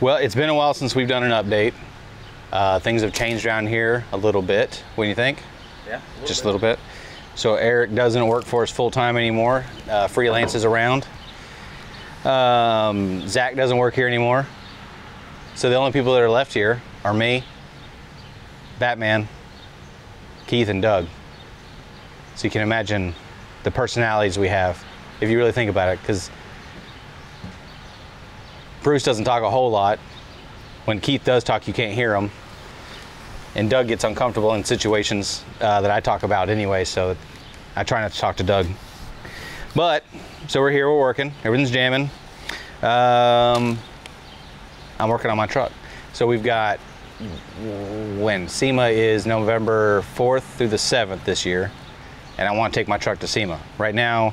Well, it's been a while since we've done an update. Things have changed around here a little bit. What do you think? Yeah, just a little bit. So Eric doesn't work for us full-time anymore. Freelance is around. Zach doesn't work here anymore. So the only people that are left here are me, Batman, Keith, and Doug. So you can imagine the personalities we have, if you really think about it, because Bruce doesn't talk a whole lot. When Keith does talk, you can't hear him. And Doug gets uncomfortable in situations that I talk about anyway, so I try not to talk to Doug. But, so we're here, we're working, everything's jamming. I'm working on my truck. So we've got, when? SEMA is November 4th through the 7th this year, and I want to take my truck to SEMA. Right now,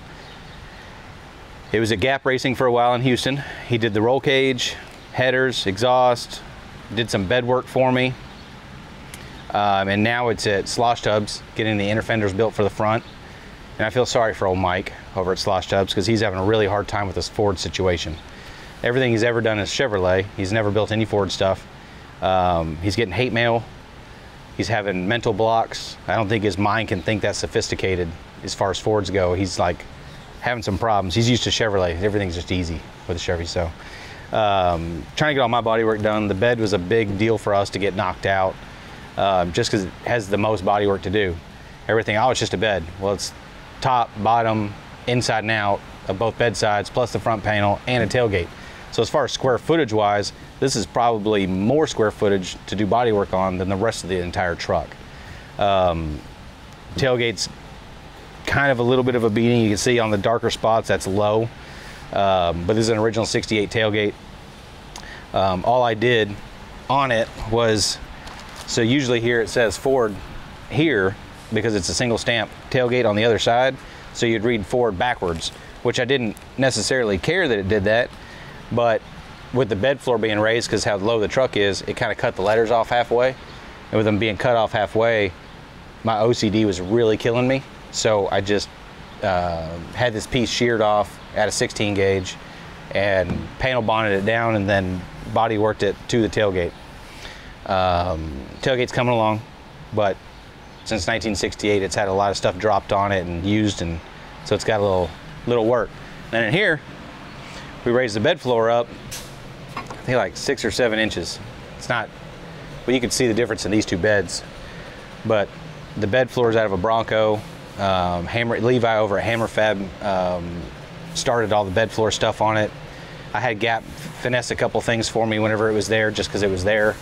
it was at Gap Racing for a while in Houston. He did the roll cage, headers, exhaust, did some bed work for me. And now it's at Slosh Tubs, getting the inner fenders built for the front. And I feel sorry for old Mike over at Slosh Tubs because he's having a really hard time with this Ford situation. Everything he's ever done is Chevrolet. He's never built any Ford stuff. He's getting hate mail. He's having mental blocks. I don't think his mind can think that sophisticated as far as Fords go. He's like having some problems. He's used to Chevrolet. Everything's just easy with a Chevy. So trying to get all my body work done. The bed was a big deal for us to get knocked out just because it has the most body work to do. Everything, oh, it's just a bed. Well, it's top, bottom, inside and out of both bed sides, plus the front panel and a tailgate. So as far as square footage wise, this is probably more square footage to do body work on than the rest of the entire truck. Tailgate's kind of a little bit of a beating. You can see on the darker spots, that's low. But this is an original 68 tailgate. All I did on it was, so usually here it says Ford here because it's a single stamp tailgate on the other side. So you'd read Ford backwards, which I didn't necessarily care that it did that. But with the bed floor being raised because how low the truck is, it kind of cut the letters off halfway. And with them being cut off halfway, my OCD was really killing me. So I just had this piece sheared off at a 16 gauge and panel bonded it down and then body worked it to the tailgate. Tailgate's coming along, but since 1968, it's had a lot of stuff dropped on it and used, and so it's got a little work. And in here, we raised the bed floor up, I think like 6 or 7 inches. It's not, well, you can see the difference in these two beds, but the bed floor is out of a Bronco. Levi over at Hammer Fab started all the bed floor stuff on it. I had Gap finesse a couple things for me whenever it was there, just because it was there.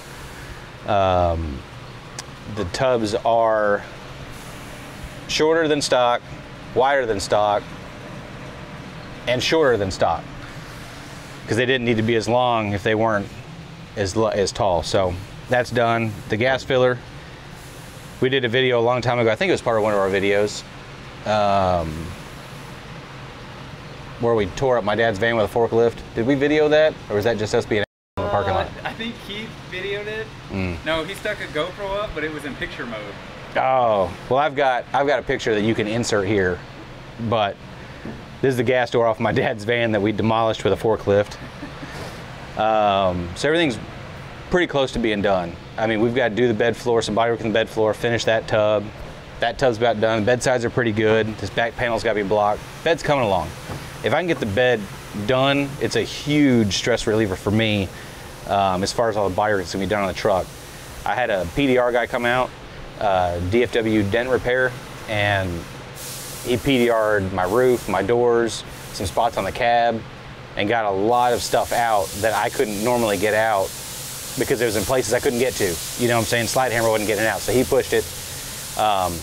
The tubs are shorter than stock, wider than stock, and shorter than stock, because they didn't need to be as long if they weren't as tall. So that's done. The gas filler, we did a video a long time ago. I think it was part of one of our videos where we tore up my dad's van with a forklift. Did we video that, or was that just us being in the parking lot? I think Keith videoed it. No, he stuck a GoPro up, but it was in picture mode. Oh, well, I've got a picture that you can insert here, but this is the gas door off my dad's van that we demolished with a forklift. So everything's pretty close to being done. I mean, we've got to do the bed floor, some body work in the bed floor, finish that tub. That tub's about done. Bed sides are pretty good. This back panel's got to be blocked. Bed's coming along. If I can get the bed done, it's a huge stress reliever for me. As far as all the body work that's going to be done on the truck. I had a PDR guy come out, DFW Dent Repair, and he PDR'd my roof, my doors, some spots on the cab, and got a lot of stuff out that I couldn't normally get out because it was in places I couldn't get to. You know what I'm saying? Slide hammer wasn't getting it out, so he pushed it.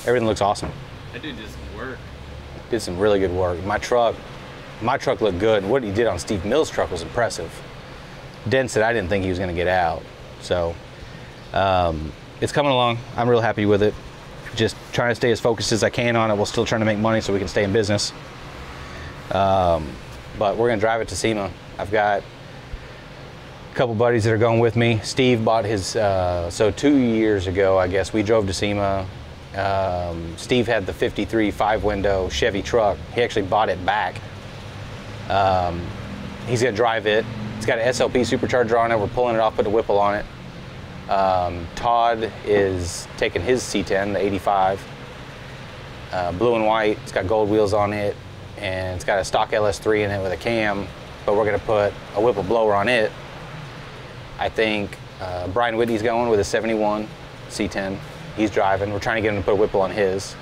Everything looks awesome. That dude did some work. Did some really good work. My truck looked good. What he did on Steve Mills' truck was impressive. Dents that I didn't think he was going to get out. So it's coming along. I'm real happy with it. Just trying to stay as focused as I can on it while still trying to make money so we can stay in business. But we're going to drive it to SEMA. I've got a couple buddies that are going with me. Steve bought his, so 2 years ago, I guess, we drove to SEMA. Steve had the 53 5-window Chevy truck. He actually bought it back. He's going to drive it. It's got an SLP supercharger on it. We're pulling it off, put a Whipple on it. Todd is taking his C10, the 85, blue and white. It's got gold wheels on it, and it's got a stock LS3 in it with a cam, but we're gonna put a Whipple blower on it. I think Brian Whitney's going with a 71 C10. He's driving. We're trying to get him to put a Whipple on his.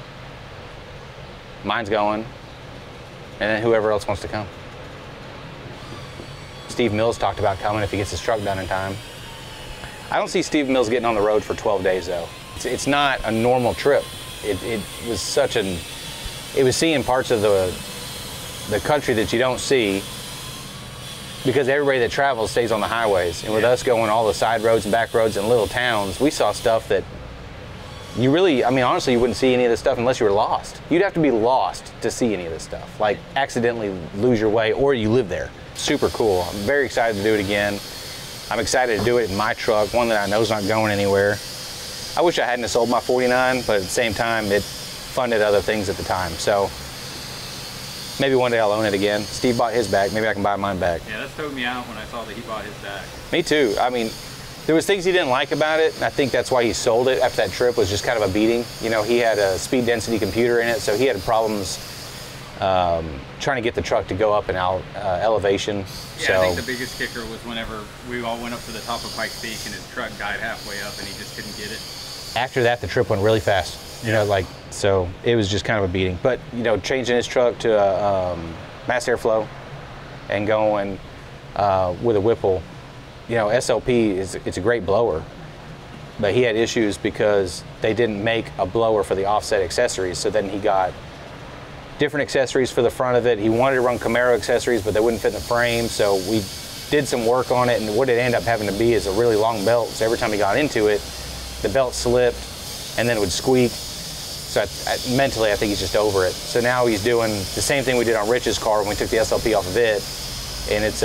Mine's going, and then whoever else wants to come. Steve Mills talked about coming if he gets his truck done in time. I don't see Steve Mills getting on the road for 12 days though. It's not a normal trip. It was such an, it was seeing parts of the country that you don't see because everybody that travels stays on the highways. And with us going all the side roads and back roads and little towns, we saw stuff that you really, I mean, honestly, you wouldn't see any of this stuff unless you were lost. You'd have to be lost to see any of this stuff, like accidentally lose your way or you live there. Super cool. I'm very excited to do it again. I'm excited to do it in my truck, one that I know is not going anywhere. I wish I hadn't sold my 49, but at the same time, it funded other things at the time. So maybe one day I'll own it again. Steve bought his back. Maybe I can buy mine back. Yeah, that threw me out when I saw that he bought his back. Me too. I mean, there was things he didn't like about it, and I think that's why he sold it after that trip was just kind of a beating. You know, he had a speed density computer in it, so he had problems trying to get the truck to go up and out elevation. Yeah, so I think the biggest kicker was whenever we all went up to the top of Pike's Peak and his truck died halfway up and he just couldn't get it. After that, the trip went really fast. Yeah. You know, like, so it was just kind of a beating. But, you know, changing his truck to a mass airflow and going with a Whipple, you know, SLP, it's a great blower. But he had issues because they didn't make a blower for the offset accessories, so then he got different accessories for the front of it. He wanted to run Camaro accessories, but they wouldn't fit in the frame. So we did some work on it, and what it ended up having to be is a really long belt. So every time he got into it, the belt slipped and then it would squeak. So mentally, I think he's just over it. So now he's doing the same thing we did on Rich's car when we took the SLP off of it. And it's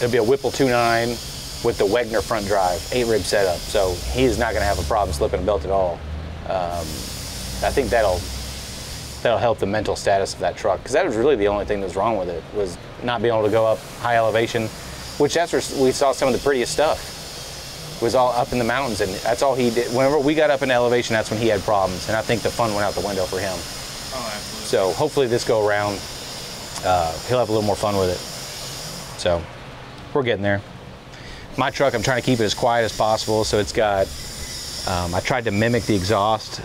it'll be a Whipple 2.9 with the Wegner front drive, 8-rib setup. So he's not gonna have a problem slipping a belt at all. I think that'll help the mental status of that truck, because that was really the only thing that was wrong with it, was not being able to go up high elevation, which that's where we saw some of the prettiest stuff, was all up in the mountains, and that's all he did. Whenever we got up in elevation, that's when he had problems, and I think the fun went out the window for him. Oh, absolutely. So hopefully this go around, he'll have a little more fun with it. So we're getting there. My truck, I'm trying to keep it as quiet as possible, so it's got, I tried to mimic the exhaust,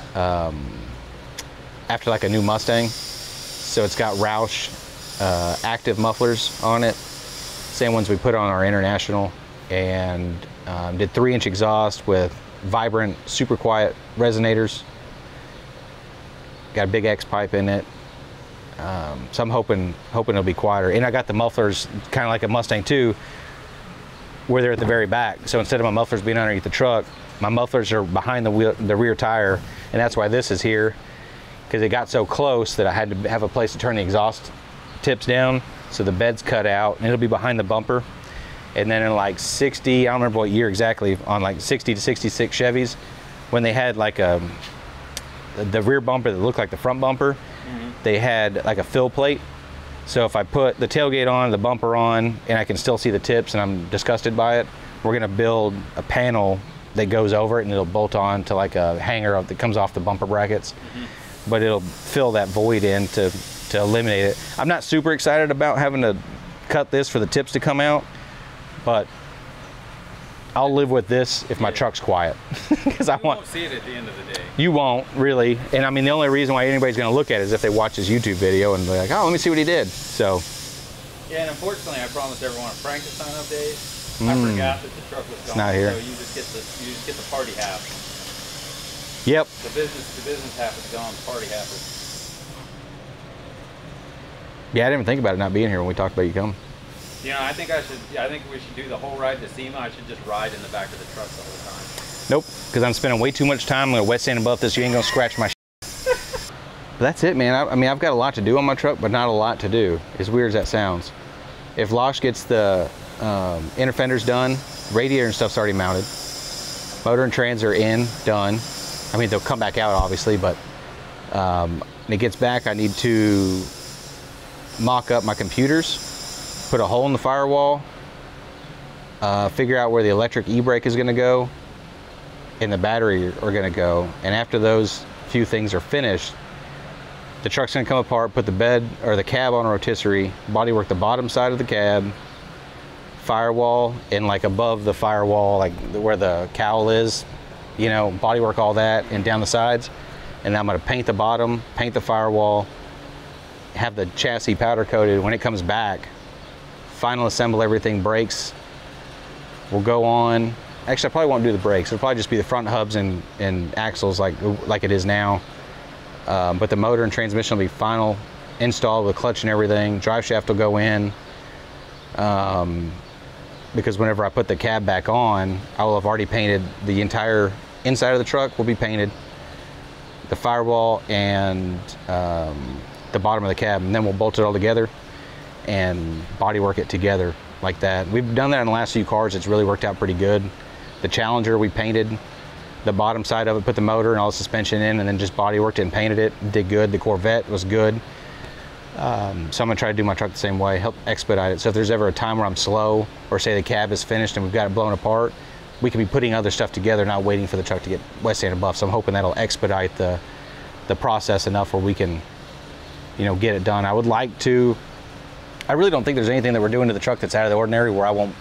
after like a new Mustang. So it's got Roush active mufflers on it, same ones we put on our International, and did 3-inch exhaust with vibrant, super quiet resonators. Got a big X pipe in it. So I'm hoping it'll be quieter. And I got the mufflers kind of like a Mustang too, where they're at the very back. So instead of my mufflers being underneath the truck, my mufflers are behind the rear tire, and that's why this is here, because it got so close that I had to have a place to turn the exhaust tips down, so the bed's cut out, and it'll be behind the bumper. And then in like 60, I don't remember what year exactly, on like 60 to 66 Chevys, when they had like the rear bumper that looked like the front bumper, they had like a fill plate. So if I put the tailgate on, the bumper on, and I can still see the tips and I'm disgusted by it, we're gonna build a panel that goes over it and it'll bolt on to like a hanger that comes off the bumper brackets. But it'll fill that void in to eliminate it. I'm not super excited about having to cut this for the tips to come out, but I'll live with this if my truck's quiet. Because I won't see it at the end of the day. You won't, really. And I mean, the only reason why anybody's gonna look at it is if they watch this YouTube video and be like, oh, let me see what he did, so. Yeah, and unfortunately, I promised everyone a Frankenstein update. I forgot that the truck was gone. It's not here. So you just get the party half. Yep. The business half is gone, the party half is. Yeah, I didn't even think about it not being here when we talked about you coming. You know, I think we should do the whole ride to SEMA. I should just ride in the back of the truck the whole time. Nope, because I'm spending way too much time. I'm gonna wet sand above this. You ain't gonna scratch my shit. That's it, man. I mean, I've got a lot to do on my truck, but not a lot to do. As weird as that sounds. If Losh gets the inner fenders done, radiator and stuff's already mounted. Motor and trans are in, done. I mean, they'll come back out, obviously, but when it gets back, I need to mock up my computers put a hole in the firewall, figure out where the electric e-brake is going to go and the battery are going to go. And after those few things are finished, the truck's going to come apart, put the bed or the cab on a rotisserie, bodywork the bottom side of the cab, firewall, and like above the firewall, like where the cowl is, you know, bodywork all that and down the sides. And then I'm going to paint the bottom, paint the firewall, have the chassis powder coated. When it comes back, final assemble everything, brakes will go on. Actually, I probably won't do the brakes. It'll probably just be the front hubs and axles like it is now. But the motor and transmission will be final installed with clutch and everything. Drive shaft will go in, because whenever I put the cab back on, I will have already painted the entire inside of the truck. Will be painted, the firewall and the bottom of the cab, and then we'll bolt it all together and bodywork it together like that. We've done that in the last few cars. It's really worked out pretty good. The Challenger, we painted the bottom side of it, put the motor and all the suspension in, and then just bodyworked it and painted it. Did good. The Corvette was good. So I'm gonna try to do my truck the same way, help expedite it. So if there's ever a time where I'm slow, or say the cab is finished and we've got it blown apart, we can be putting other stuff together, not waiting for the truck to get wet sand and buff. So I'm hoping that'll expedite the process enough where we can, you know, get it done. I would like to, I really don't think there's anything that we're doing to the truck that's out of the ordinary where I won't,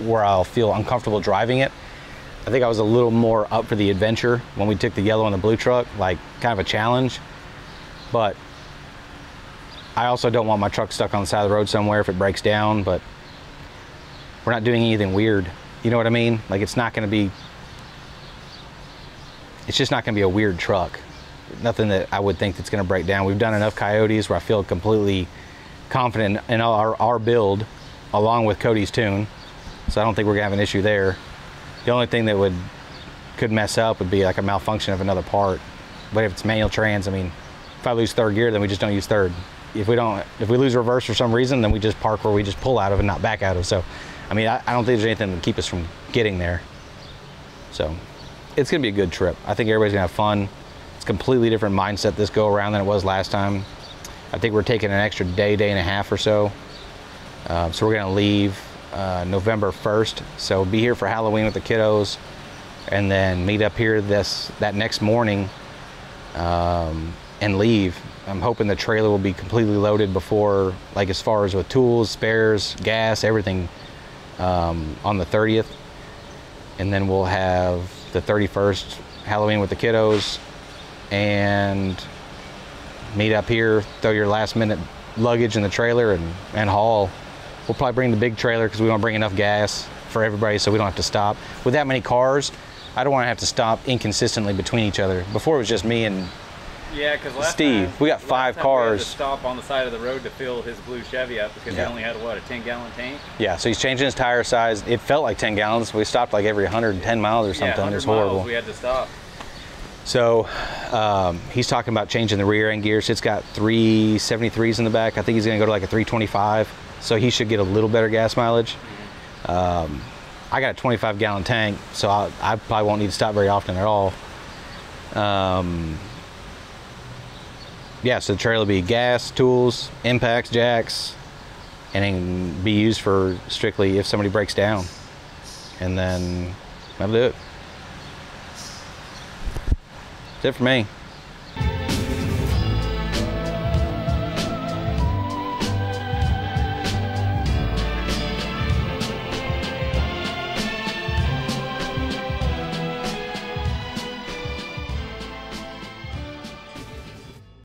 where I'll feel uncomfortable driving it. I think I was a little more up for the adventure when we took the yellow and the blue truck, like kind of a challenge. But I also don't want my truck stuck on the side of the road somewhere if it breaks down, but we're not doing anything weird. You know what I mean? Like it's not gonna be, it's just not gonna be a weird truck. Nothing that I would think that's gonna break down. We've done enough Coyotes where I feel completely confident in our build along with Cody's tune. So I don't think we're gonna have an issue there. The only thing that could mess up would be like a malfunction of another part. But if it's manual trans, I mean, if I lose third gear, then we just don't use third. If we lose reverse for some reason, then we just park where we just pull out of and not back out of. So, I mean, I don't think there's anything to keep us from getting there. So it's gonna be a good trip. I think everybody's gonna have fun. It's a completely different mindset this go around than it was last time. I think we're taking an extra day and a half or so. So we're gonna leave November 1st. So be here for Halloween with the kiddos and then meet up here that next morning and leave. I'm hoping the trailer will be completely loaded before, like as far as with tools, spares, gas, everything on the 30th. And then we'll have the 31st Halloween with the kiddos and meet up here, throw your last minute luggage in the trailer and haul. We'll probably bring the big trailer because we want to bring enough gas for everybody so we don't have to stop. With that many cars, I don't want to have to stop inconsistently between each other. Before it was just me and Steve. We got five cars. We had to stop on the side of the road to fill his blue Chevy up because he only had, what, a 10-gallon tank? Yeah, so he's changing his tire size. It felt like 10 gallons. We stopped like every 110 miles or something. Yeah, it was horrible. We had to stop. So he's talking about changing the rear end gears. It's got 373s in the back. I think he's going to go to like a 325. So he should get a little better gas mileage. I got a 25-gallon tank, so I probably won't need to stop very often at all. Yeah, so the trailer will be gas, tools, impacts, jacks, and then be used for strictly if somebody breaks down. And then that'll do it. That's it for me.